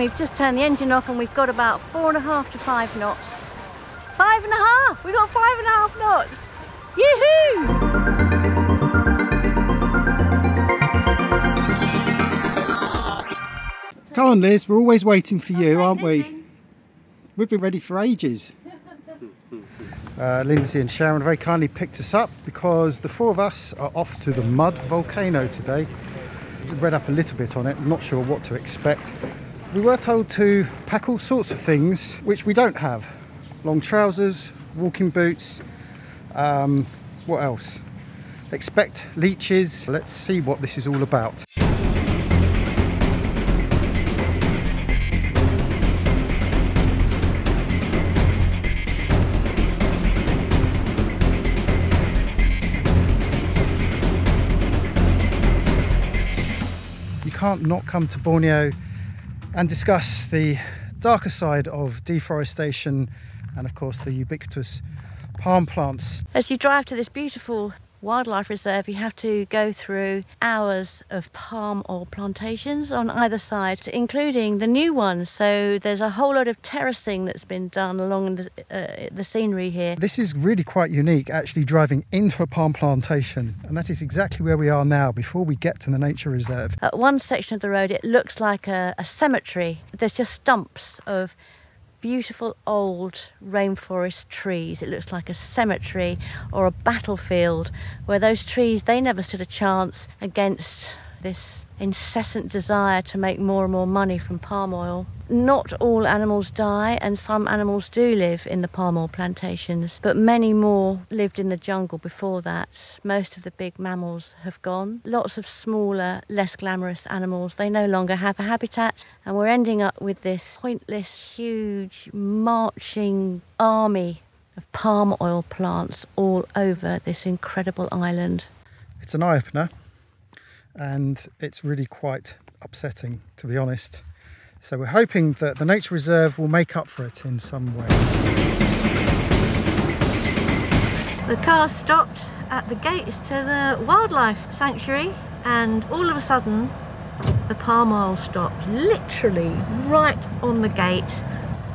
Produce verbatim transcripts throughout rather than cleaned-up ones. We've just turned the engine off and we've got about four and a half to five knots. Five and a half! We've got five and a half knots! Yoo-hoo! Come on, Liz, we're always waiting for you, aren't we? We've been ready for ages. Uh, Lindsay and Sharon very kindly picked us up because the four of us are off to the mud volcano today. Read up a little bit on it, I'm not sure what to expect. We were told to pack all sorts of things which we don't have. Long trousers, walking boots, um, what else? Expect leeches. Let's see what this is all about. Can't not come to Borneo and discuss the darker side of deforestation and of course the ubiquitous palm plants. As you drive to this beautiful wildlife reserve, you have to go through hours of palm oil plantations on either side, including the new ones. So there's a whole lot of terracing that's been done along the, uh, the scenery here. This is really quite unique, actually driving into a palm plantation, and that is exactly where we are now before we get to the nature reserve. At one section of the road it looks like a, a cemetery. There's just stumps of beautiful old rainforest trees. It looks like a cemetery or a battlefield where those trees, they never stood a chance against this incessant desire to make more and more money from palm oil. Not all animals die, and some animals do live in the palm oil plantations, but many more lived in the jungle before that. Most of the big mammals have gone. Lots of smaller, less glamorous animals, they no longer have a habitat, and we're ending up with this pointless, huge, marching army of palm oil plants all over this incredible island. It's an eye-opener. And it's really quite upsetting, to be honest. So we're hoping that the nature reserve will make up for it in some way. The car stopped at the gates to the wildlife sanctuary, and all of a sudden the palm oil stopped literally right on the gate,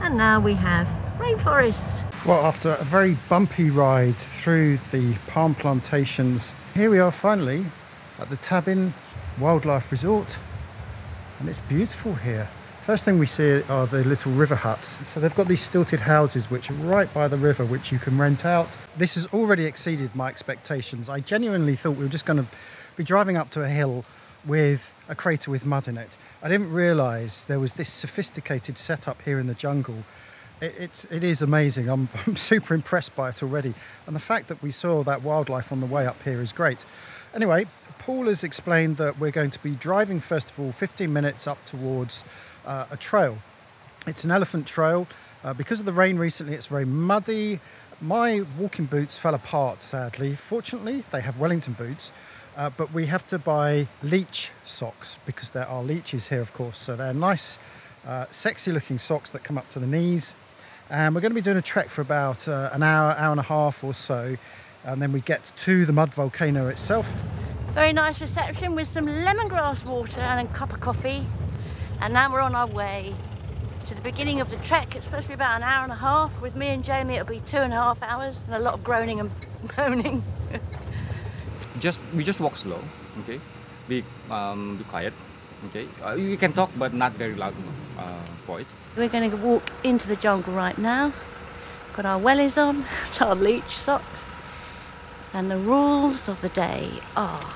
and now we have rainforest. Well, after a very bumpy ride through the palm plantations, here we are finally at the Tabin Wildlife Resort, and it's beautiful here. First thing we see are the little river huts. So they've got these stilted houses which are right by the river which you can rent out. This has already exceeded my expectations. I genuinely thought we were just going to be driving up to a hill with a crater with mud in it. I didn't realise there was this sophisticated setup here in the jungle. It, it's, it is amazing. I'm, I'm super impressed by it already, and the fact that we saw that wildlife on the way up here is great. Anyway, Paul has explained that we're going to be driving first of all fifteen minutes up towards uh, a trail. It's an elephant trail. Uh, because of the rain recently, it's very muddy. My walking boots fell apart, sadly. Fortunately, they have Wellington boots, uh, but we have to buy leech socks because there are leeches here, of course. So they're nice, uh, sexy looking socks that come up to the knees. And we're going to be doing a trek for about uh, an hour, hour and a half or so. And then we get to the mud volcano itself. Very nice reception with some lemongrass water and a cup of coffee. And now we're on our way to the beginning of the trek. It's supposed to be about an hour and a half. With me and Jamie, it'll be two and a half hours and a lot of groaning and moaning. just we just walk slow, okay? Be um, be quiet, okay? Uh, you can talk, but not very loud uh, voice. We're going to walk into the jungle right now. Got our wellies on, our leech socks. And the rules of the day are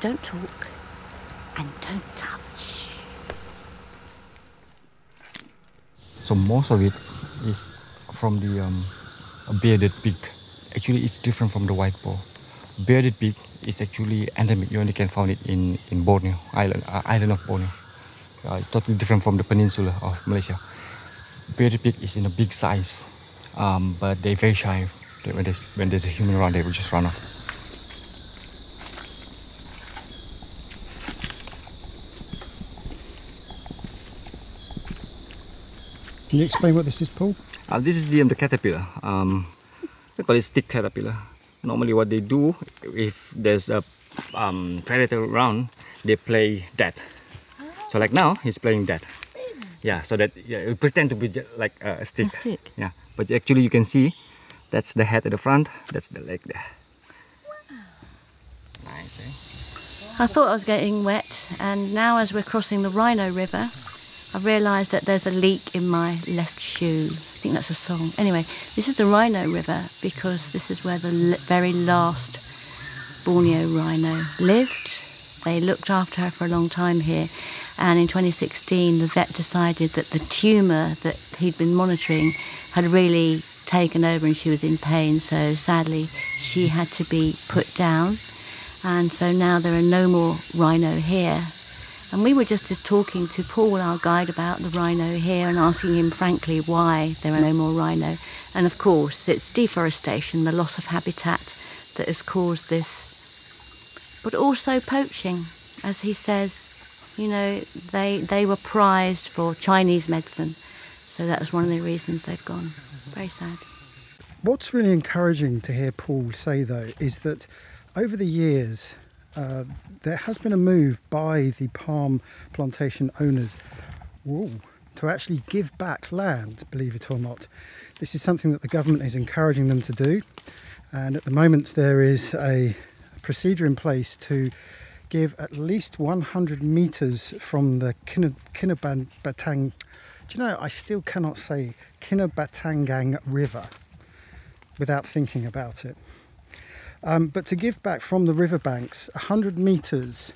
don't talk and don't touch. So most of it is from the um, bearded pig. Actually, it's different from the white boar. Bearded pig is actually endemic. You only can find it in, in Borneo, island, uh, island of Borneo. Uh, it's totally different from the peninsula of Malaysia. Bearded pig is in a big size, um, but they're very shy. When there's, when there's a human around, they will just run off. Can you explain what this is, Paul? Uh, this is the, um, the caterpillar. Um, they call it stick caterpillar. Normally what they do, if there's a um, predator around, they play dead. So like now, he's playing dead. Yeah, so that yeah, it pretend to be like a stick. A stick. Yeah, but actually you can see that's the head at the front, that's the leg there. Wow. Nice, eh? I thought I was getting wet, and now as we're crossing the Rhino River, I realised that there's a leak in my left shoe. I think that's a song. Anyway, this is the Rhino River because this is where the very last Borneo rhino lived. They looked after her for a long time here, and in twenty sixteen the vet decided that the tumour that he'd been monitoring had really taken over and she was in pain, so sadly she had to be put down, and so now there are no more rhino here. And we were just talking to Paul, our guide, about the rhino here and asking him frankly why there are no more rhino, and of course it's deforestation, the loss of habitat that has caused this, but also poaching. As he says, you know, they they were prized for Chinese medicine, so that was one of the reasons they've gone. Very sad. What's really encouraging to hear Paul say, though, is that over the years uh, there has been a move by the palm plantation owners whoa, to actually give back land, believe it or not. This is something that the government is encouraging them to do, and at the moment there is a procedure in place to give at least one hundred meters from the Kinabatangan. Do you know, I still cannot say Kinabatangan River without thinking about it. Um, but to give back from the riverbanks one hundred meters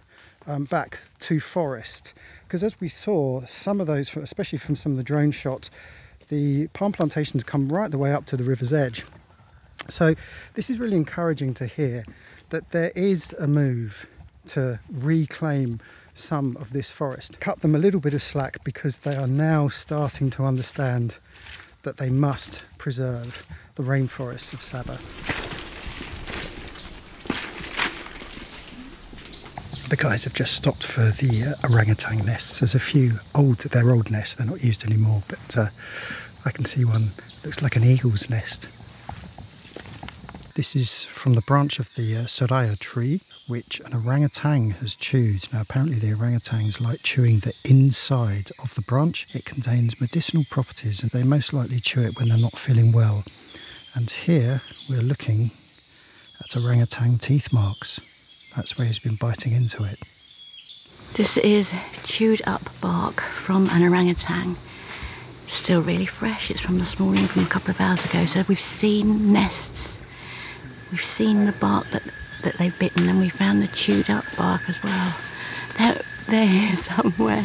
um, back to forest, because as we saw, some of those, especially from some of the drone shots, the palm plantations come right the way up to the river's edge. So this is really encouraging to hear that there is a move to reclaim some of this forest. Cut them a little bit of slack because they are now starting to understand that they must preserve the rainforests of Sabah. The guys have just stopped for the uh, orangutan nests. There's a few old, they're old nests, they're not used anymore, but uh, I can see one, looks like an eagle's nest. This is from the branch of the uh, Seraya tree, which an orangutan has chewed. Now apparently the orangutans like chewing the inside of the branch. It contains medicinal properties and they most likely chew it when they're not feeling well. And here we're looking at orangutan teeth marks. That's where he's been biting into it. This is chewed up bark from an orangutan. Still really fresh. It's from this morning, from a couple of hours ago. So we've seen nests. We've seen the bark that, that they've bitten, and we found the chewed up bark as well. They're, they're here somewhere.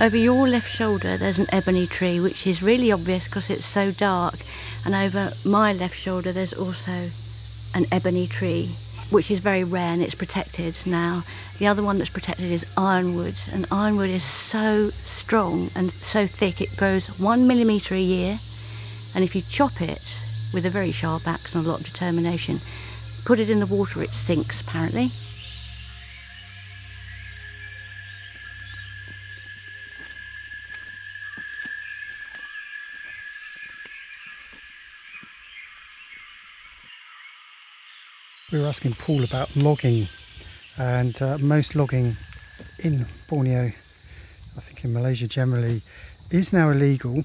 Over your left shoulder there's an ebony tree, which is really obvious because it's so dark, and over my left shoulder there's also an ebony tree, which is very rare and it's protected now. The other one that's protected is ironwood, and ironwood is so strong and so thick it grows one millimetre a year, and if you chop it with a very sharp axe and a lot of determination, put it in the water, it sinks apparently. We were asking Paul about logging, and uh, most logging in Borneo, I think in Malaysia generally, is now illegal.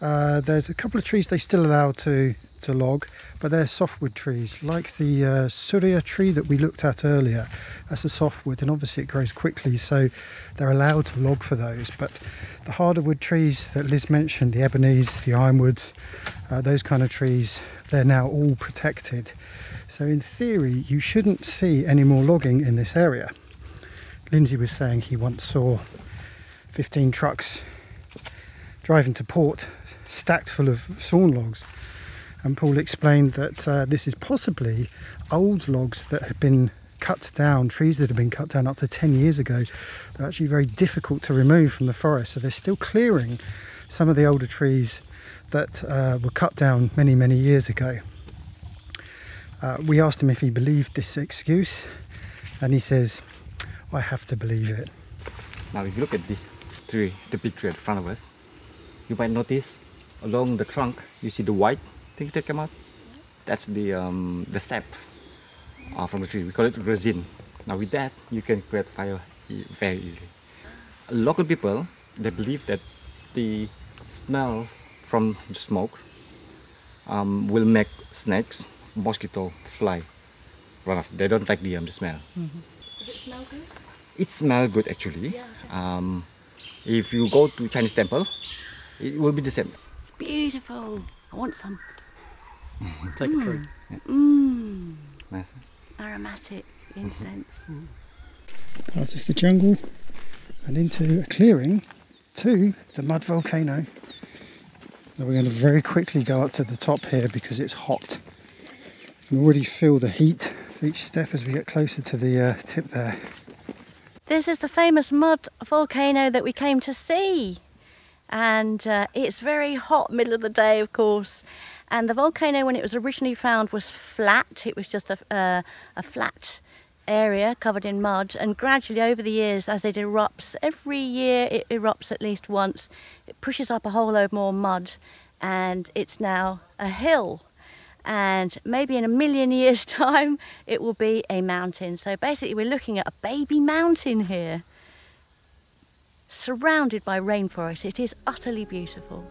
Uh, there's a couple of trees they still allow to, to log, but they're softwood trees, like the uh, Seraya tree that we looked at earlier. That's a softwood, and obviously it grows quickly, so they're allowed to log for those. But the harder wood trees that Liz mentioned, the ebonies, the ironwoods, uh, those kind of trees, they're now all protected. So in theory, you shouldn't see any more logging in this area. Lindsay was saying he once saw fifteen trucks driving to port, stacked full of sawn logs. And Paul explained that uh, this is possibly old logs that had been cuts down, trees that have been cut down up to ten years ago, they're actually very difficult to remove from the forest. So they're still clearing some of the older trees that uh, were cut down many, many years ago. Uh, we asked him if he believed this excuse, and he says, I have to believe it. Now if you look at this tree, the big tree in front of us, you might notice along the trunk, you see the white things that come out. That's the, um, the sap uh, from the tree. We call it resin. Now with that, you can create fire very easily. Local people, they believe that the smell from the smoke um, will make snakes, mosquito, fly run off. They don't like the, um, the smell. Mm-hmm. Does it smell good? It smells good actually. Yeah, okay. um, if you go to Chinese temple, it will be the same. It's beautiful. I want some. Take mm. a tree. Yeah. Mm. Nice. Aromatic incense. Mm-hmm. Mm. Out of the jungle and into a clearing to the mud volcano. Now we're going to very quickly go up to the top here because it's hot. You can already feel the heat with each step as we get closer to the uh, tip there. This is the famous mud volcano that we came to see. And uh, it's very hot, middle of the day of course. And the volcano, when it was originally found, was flat. It was just a, uh, a flat area covered in mud. And gradually over the years, as it erupts, every year it erupts at least once, it pushes up a whole load more mud. And it's now a hill. And maybe in a million years' time, it will be a mountain. So basically we're looking at a baby mountain here, surrounded by rainforest. It is utterly beautiful.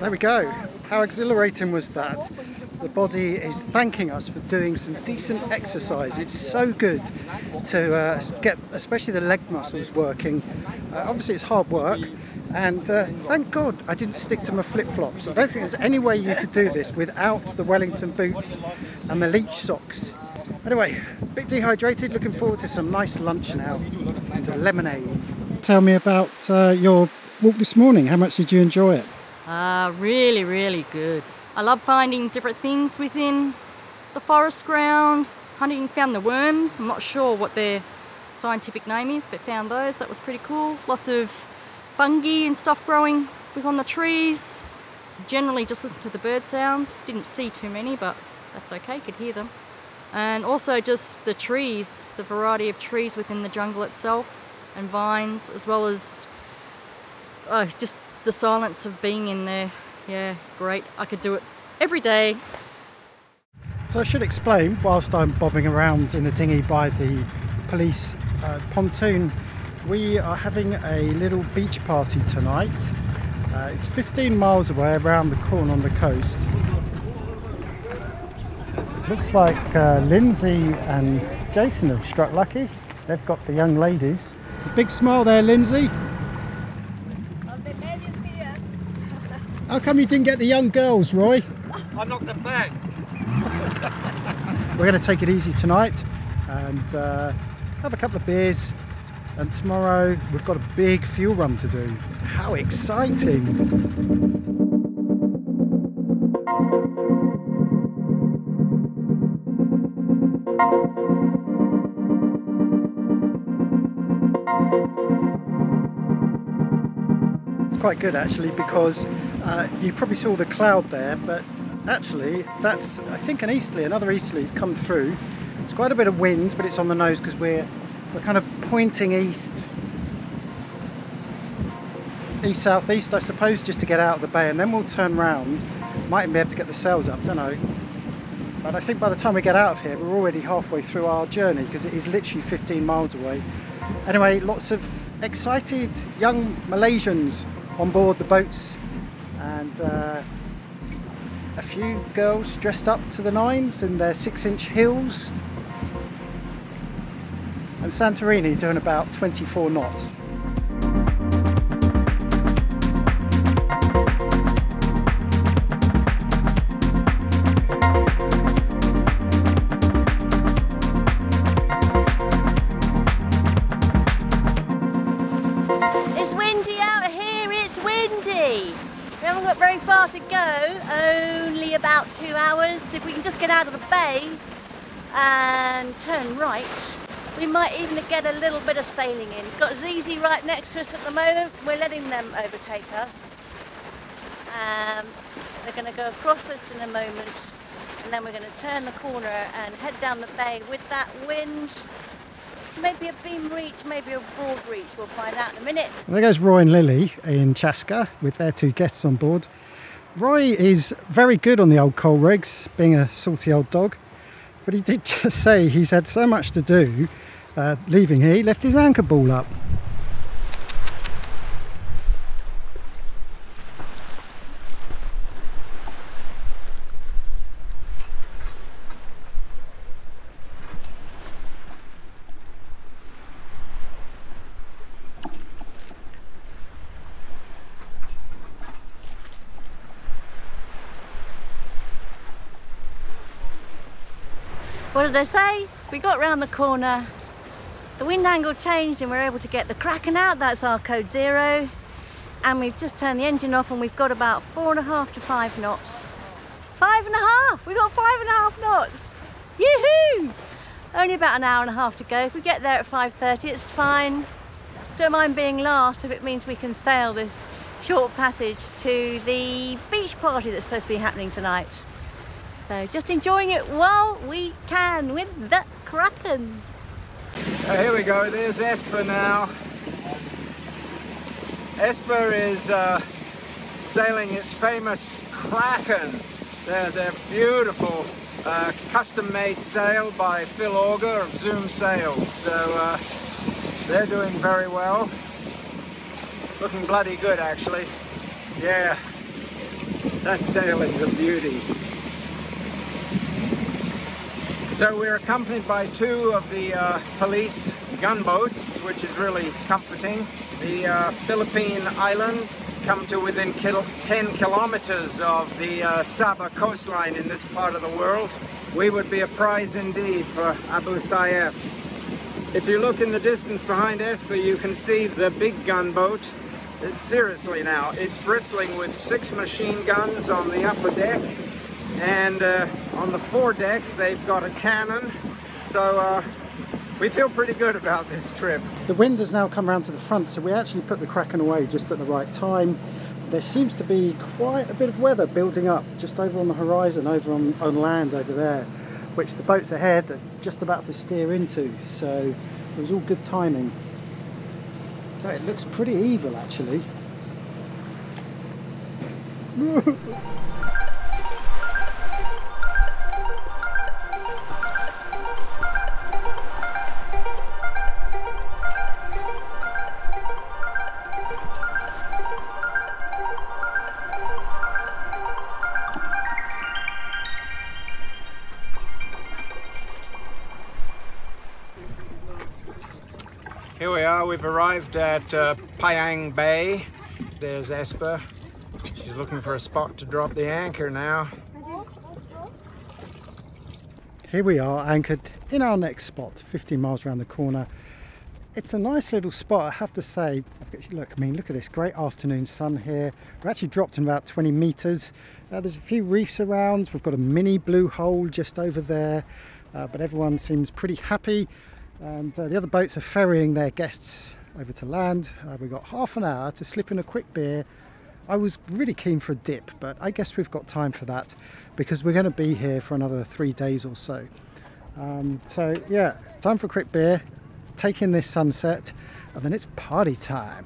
There we go. How exhilarating was that? The body is thanking us for doing some decent exercise. It's so good to uh, get especially the leg muscles working. Uh, obviously it's hard work, and uh, thank God I didn't stick to my flip-flops. I don't think there's any way you could do this without the Wellington boots and the leech socks. Anyway, a bit dehydrated, looking forward to some nice lunch now and a lemonade. Tell me about uh, your walk this morning. How much did you enjoy it? Uh, really, really good. I love finding different things within the forest ground. Hunting, found the worms. I'm not sure what their scientific name is, but found those. That was pretty cool. Lots of fungi and stuff growing was on the trees. Generally just listen to the bird sounds. Didn't see too many, but that's okay. Could hear them. And also just the trees, the variety of trees within the jungle itself and vines, as well as uh, just the silence of being in there. Yeah, great. I could do it every day. So I should explain, whilst I'm bobbing around in the dinghy by the police uh, pontoon, we are having a little beach party tonight. Uh, it's fifteen miles away around the corner on the coast. Looks like uh, Lindsay and Jason have struck lucky. They've got the young ladies. It's a big smile there, Lindsay. How come you didn't get the young girls, Roy? I knocked them back. We're going to take it easy tonight and uh, have a couple of beers. And tomorrow we've got a big fuel run to do. How exciting! Quite good actually, because uh, you probably saw the cloud there, but actually that's, I think, an easterly, another easterly's come through. It's quite a bit of wind, but it's on the nose because we're we're kind of pointing east, east southeast, I suppose, just to get out of the bay, and then we'll turn round. Might even be able to get the sails up, don't know. But I think by the time we get out of here, we're already halfway through our journey because it is literally fifteen miles away. Anyway, lots of excited young Malaysians on board the boats, and uh, a few girls dressed up to the nines in their six inch heels, and Santorini doing about twenty-four knots. If we can just get out of the bay and turn right, we might even get a little bit of sailing in. We've got Z Z right next to us at the moment. We're letting them overtake us. Um, they're going to go across us in a moment, and then we're going to turn the corner and head down the bay with that wind. Maybe a beam reach, maybe a broad reach. We'll find out in a minute. There goes Roy and Lily in Chaska with their two guests on board. Roy is very good on the old coal rigs, being a salty old dog, but he did just say he's had so much to do uh, leaving here, he left his anchor ball up. What did I say? We got round the corner, the wind angle changed, and we were able to get the Kraken out. That's our code zero, and we've just turned the engine off, and we've got about four and a half to five knots. Five and a half! We got five and a half knots! Yoo-hoo! Only about an hour and a half to go. If we get there at five thirty, it's fine. Don't mind being last if it means we can sail this short passage to the beach party that's supposed to be happening tonight. So just enjoying it while we can with the Kraken. So here we go, there's Esper now. Esper is uh, sailing its famous Kraken. They're, they're beautiful uh, custom-made sail by Phil Auger of Zoom Sails. So uh, they're doing very well. Looking bloody good actually. Yeah, that sail is a beauty. So we're accompanied by two of the uh, police gunboats, which is really comforting. The uh, Philippine Islands come to within kil ten kilometers of the uh, Sabah coastline in this part of the world. We would be a prize indeed for Abu Sayyaf. If you look in the distance behind Esper, you can see the big gunboat. It's, seriously now, it's bristling with six machine guns on the upper deck. And uh, on the foredeck, they've got a cannon, so uh, we feel pretty good about this trip. The wind has now come round to the front, so we actually put the Kraken away just at the right time. There seems to be quite a bit of weather building up just over on the horizon, over on, on land over there, which the boats ahead are just about to steer into, so it was all good timing. So it looks pretty evil, actually. Here we are, we've arrived at uh, Paiang Bay. There's Esper. She's looking for a spot to drop the anchor now. Here we are, anchored in our next spot, fifteen miles around the corner. It's a nice little spot, I have to say. Look, I mean, look at this great afternoon sun here. We're actually dropped in about twenty meters. Uh, there's a few reefs around. We've got a mini blue hole just over there, uh, but everyone seems pretty happy. And uh, the other boats are ferrying their guests over to land. Uh, we've got half an hour to slip in a quick beer. I was really keen for a dip, but I guess we've got time for that because we're going to be here for another three days or so. Um, so yeah, time for a quick beer, take in this sunset, and then it's party time.